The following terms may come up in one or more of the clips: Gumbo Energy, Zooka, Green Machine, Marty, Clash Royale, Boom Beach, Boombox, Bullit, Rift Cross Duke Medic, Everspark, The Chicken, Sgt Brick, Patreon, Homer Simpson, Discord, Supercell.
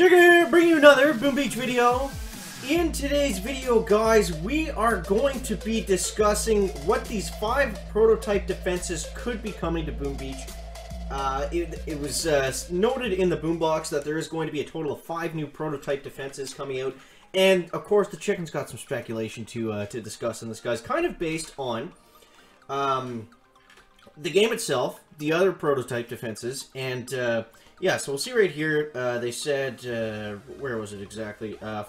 Jugger here, bringing you another Boom Beach video. In today's video, guys, we are going to be discussing what these 5 prototype defenses could be coming to Boom Beach. It was noted in the Boombox that there is going to be a total of 5 new prototype defenses coming out, and of course, the chicken's got some speculation to discuss. And this guy's kind of based on the game itself, the other prototype defenses, and yeah, so we'll see right here, they said, where was it exactly, 5,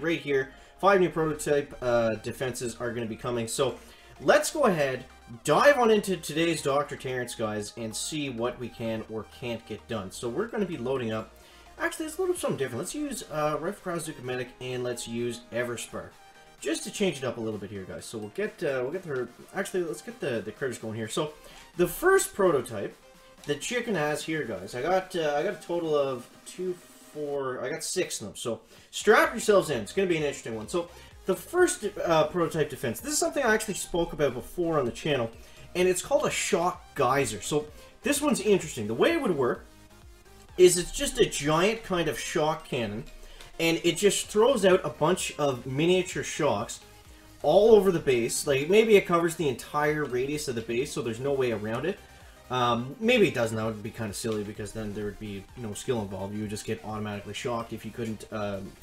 right here, 5 new prototype defenses are going to be coming. So let's go ahead, dive on into today's Dr. Terrence, guys, and see what we can or can't get done. So we're going to be loading up, actually let's load up something different. Let's use Rift Cross Duke Medic, and let's use Everspark, just to change it up a little bit here, guys. So we'll get the, actually let's get the critters going here. So the first prototype the chicken has here, guys, I got a total of 2, 4, I got 6 of them, so strap yourselves in, it's gonna be an interesting one. So the first prototype defense, this is something I actually spoke about before on the channel, and it's called a shock geyser. So this one's interesting. The way it would work is it's just a giant kind of shock cannon, and it just throws out a bunch of miniature shocks all over the base. Like, maybe it covers the entire radius of the base, so there's no way around it. Maybe it doesn't. That would be kind of silly, because then there would be no skill involved. You would just get automatically shocked if you couldn't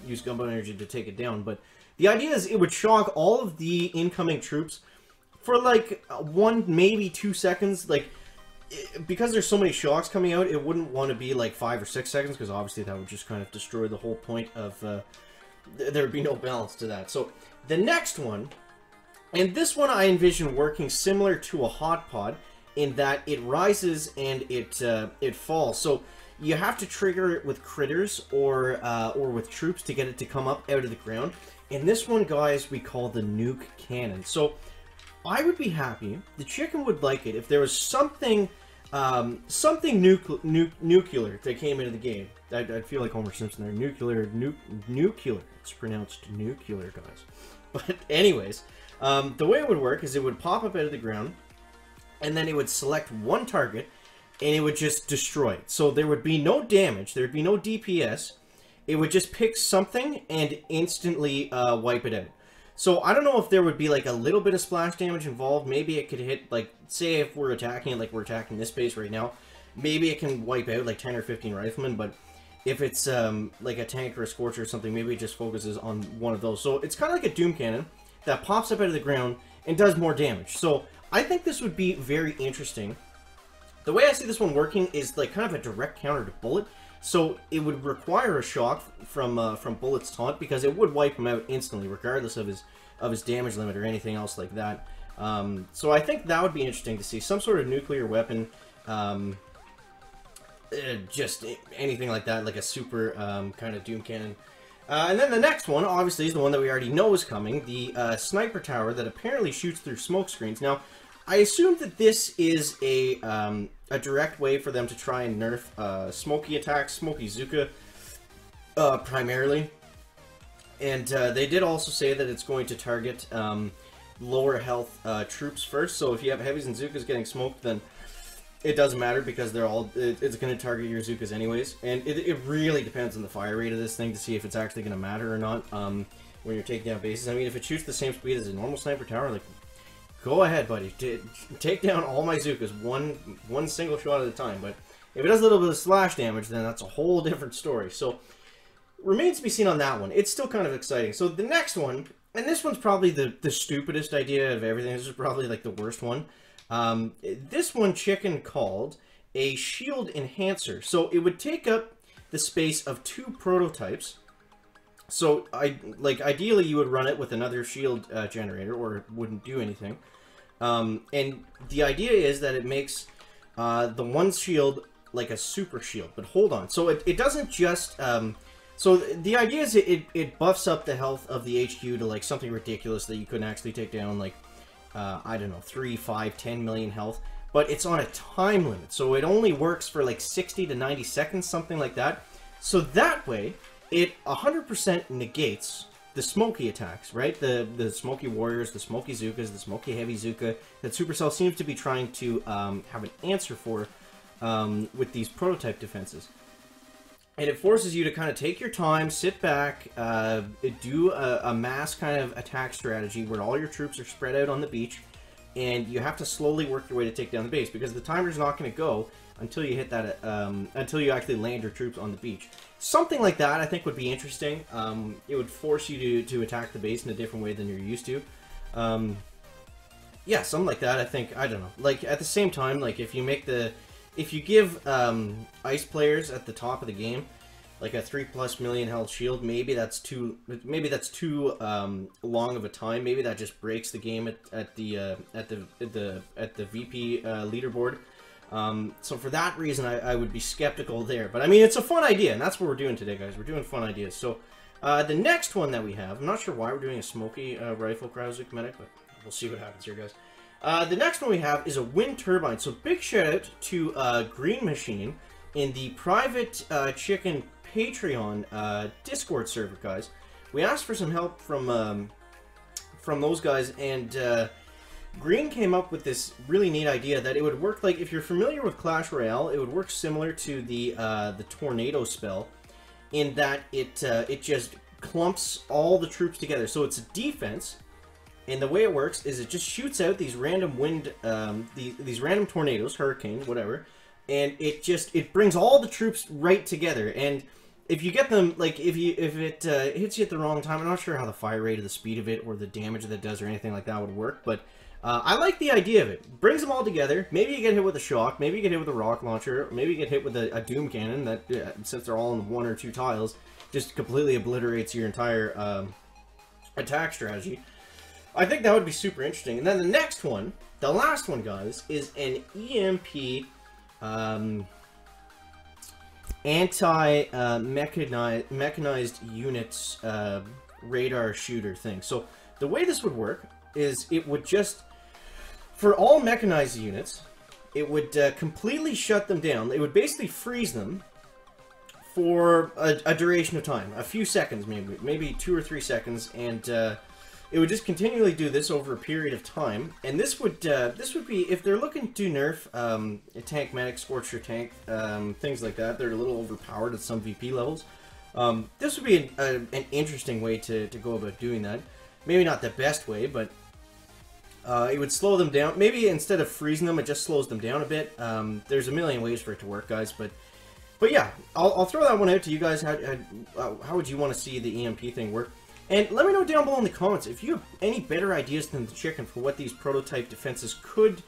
use Gumbo Energy to take it down. But the idea is it would shock all of the incoming troops for like 1, maybe 2 seconds. Like, because there's so many shocks coming out, it wouldn't want to be like 5 or 6 seconds, because obviously that would just kind of destroy the whole point of, there would be no balance to that. So the next one, and this one I envision working similar to a hot pod, in that it rises and it falls. So you have to trigger it with critters or with troops to get it to come up out of the ground. And this one, guys, we call the nuke cannon. So I would be happy, the chicken would like it, if there was something nuclear that came into the game. I feel like Homer Simpson there. Nuclear. It's pronounced nuclear, guys. But anyways, the way it would work is it would pop up out of the ground, and then it would select one target, and it would just destroy it. So there would be no damage, there would be no DPS. It would just pick something and instantly wipe it out. So I don't know if there would be like a little bit of splash damage involved. Maybe it could hit, like, say if we're attacking it, like we're attacking this base right now, maybe it can wipe out like 10 or 15 riflemen. But if it's like a tank or a scorcher or something, maybe it just focuses on one of those. So it's kind of like a doom cannon that pops up out of the ground and does more damage. So I think this would be very interesting. The way I see this one working is like kind of a direct counter to Bullit. So it would require a shock from Bullet's taunt, because it would wipe him out instantly, regardless of his damage limit or anything else like that. So I think that would be interesting to see, some sort of nuclear weapon, just anything like that, like a super kind of doom cannon. And then the next one, obviously, is the one that we already know is coming, the sniper tower that apparently shoots through smoke screens. Now, I assume that this is a direct way for them to try and nerf Smokey attacks, Smokey Zuka, primarily. And they did also say that it's going to target lower health troops first. So if you have heavies and Zukas getting smoked, then it doesn't matter, because they're all, it's going to target your Zukas anyways. And it really depends on the fire rate of this thing to see if it's actually going to matter or not when you're taking down bases. I mean, if it shoots the same speed as a normal sniper tower, like, go ahead, buddy. Take down all my Zukas one single shot at a time. But if it does a little bit of slash damage, then that's a whole different story. So remains to be seen on that one. It's still kind of exciting. So the next one, and this one's probably the stupidest idea of everything. This is probably like the worst one. This one chicken called a shield enhancer. So it would take up the space of 2 prototypes. So ideally you would run it with another shield generator, or it wouldn't do anything. And the idea is that it makes the one shield like a super shield. But hold on, so it doesn't just so the idea is it buffs up the health of the HQ to like something ridiculous that you couldn't actually take down, like I don't know, 3, 5, 10 million health. But it's on a time limit, so it only works for like 60 to 90 seconds, something like that. So that way it 100% negates the Smokey attacks, right? The Smokey Warriors, the Smokey Zukas, the Smokey Heavy Zuka that Supercell seems to be trying to have an answer for with these prototype defenses. And it forces you to kind of take your time, sit back, do a mass kind of attack strategy where all your troops are spread out on the beach, and you have to slowly work your way to take down the base, because the timer's not going to go until you hit that, until you actually land your troops on the beach. Something like that I think would be interesting. It would force you to attack the base in a different way than you're used to. Yeah, something like that, I think. I don't know. Like, at the same time, like, if you make the... If you give ice players at the top of the game like a 3+ million health shield, maybe that's too long of a time. Maybe that just breaks the game at the VP leaderboard. So for that reason, I would be skeptical there. But I mean, it's a fun idea, and that's what we're doing today, guys. We're doing fun ideas. So the next one that we have, I'm not sure why we're doing a smoky rifle Cross Duke Medic, but we'll see what happens here, guys. The next one we have is a wind turbine. So big shout out to Green Machine in the Private Chicken Patreon Discord server, guys. We asked for some help from those guys, and Green came up with this really neat idea that it would work like, if you're familiar with Clash Royale, it would work similar to the tornado spell, in that it it just clumps all the troops together. So it's a defense. And the way it works is it just shoots out these random wind, these random tornadoes, hurricanes, whatever, and it just, it brings all the troops right together. And if you get them, like, if it hits you at the wrong time, I'm not sure how the fire rate or the speed of it or the damage that it does or anything like that would work, but I like the idea of it. Brings them all together. Maybe you get hit with a shock, maybe you get hit with a rock launcher, or maybe you get hit with a doom cannon that, since they're all in one or two tiles, just completely obliterates your entire attack strategy. I think that would be super interesting. And then the next one, the last one, guys, is an EMP anti-mechanized units radar shooter thing. So the way this would work is it would just, for all mechanized units, it would completely shut them down. It would basically freeze them for a duration of time, a few seconds maybe 2 or 3 seconds, and it would just continually do this over a period of time. And this would be, if they're looking to nerf a tank medic, scorch your tank, things like that, they're a little overpowered at some VP levels. This would be an interesting way to go about doing that. Maybe not the best way, but it would slow them down. Maybe instead of freezing them, it just slows them down a bit. There's a million ways for it to work, guys, but yeah, I'll throw that one out to you guys. How would you want to see the EMP thing work? And let me know down below in the comments if you have any better ideas than the chicken for what these prototype defenses could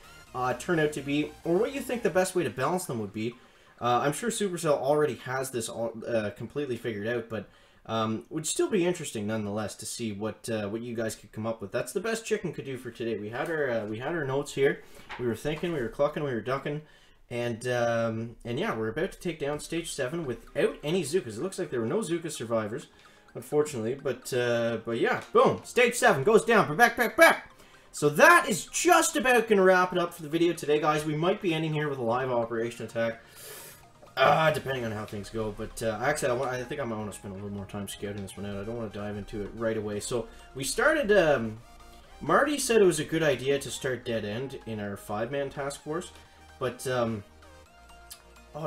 turn out to be, or what you think the best way to balance them would be. I'm sure Supercell already has this all, completely figured out, but it would still be interesting nonetheless to see what you guys could come up with. That's the best chicken could do for today. We had our notes here. We were thinking, we were clucking, we were ducking, and yeah, we're about to take down Stage 7 without any Zookas. It looks like there were no Zooka survivors, unfortunately, but yeah, boom, Stage 7 goes down. Back. So that is just about gonna wrap it up for the video today, guys. We might be ending here with a live operation attack, depending on how things go, but actually I think I might want to spend a little more time scouting this one out. I don't want to dive into it right away. So we started, Marty said it was a good idea to start Dead End in our 5-man task force, but oh,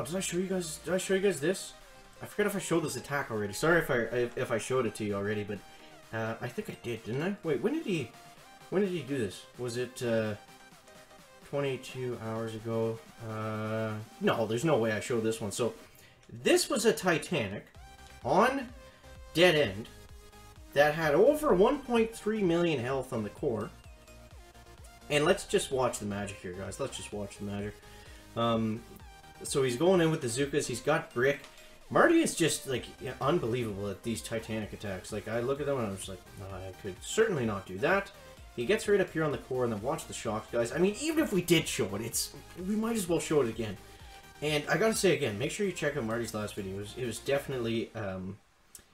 did I show you guys this? I forgot if I showed this attack already. Sorry if I showed it to you already, but I think I did, didn't I? Wait, when did he do this? Was it 22 hours ago? No, there's no way I showed this one. So this was a Titanic on Dead End that had over 1.3 million health on the core. And let's just watch the magic here, guys. Let's just watch the magic. So he's going in with the Zookas. He's got Brick. Marty is just, like, unbelievable at these Titanic attacks. Like, I look at them and I'm just like, no, I could certainly not do that. He gets right up here on the core, and then watch the shocks, guys. I mean, even if we did show it, we might as well show it again. And I gotta say again, make sure you check out Marty's last video. It was definitely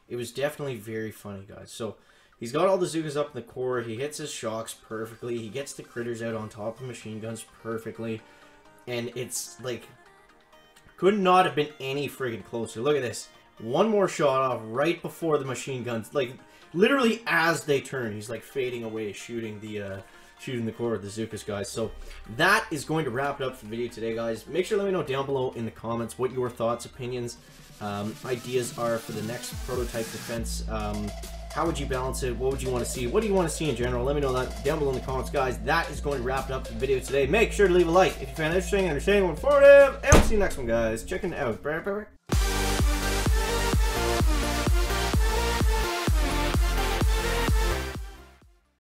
very funny, guys. So he's got all the Zookas up in the core. He hits his shocks perfectly. He gets the critters out on top of the machine guns perfectly. And it's, like... Could not have been any friggin' closer. Look at this. One more shot off right before the machine guns. Like, literally as they turn, he's, like, fading away, shooting shooting the core with the Zookas, guys. So that is going to wrap it up for the video today, guys. Make sure to let me know down below in the comments what your thoughts, opinions, ideas are for the next prototype defense. How would you balance it? What would you want to see? What do you want to see in general? Let me know that down below in the comments, guys. That is going to wrap it up for the video today. Make sure to leave a like if you found it interesting and informative. And we'll see you next one, guys. Checking out.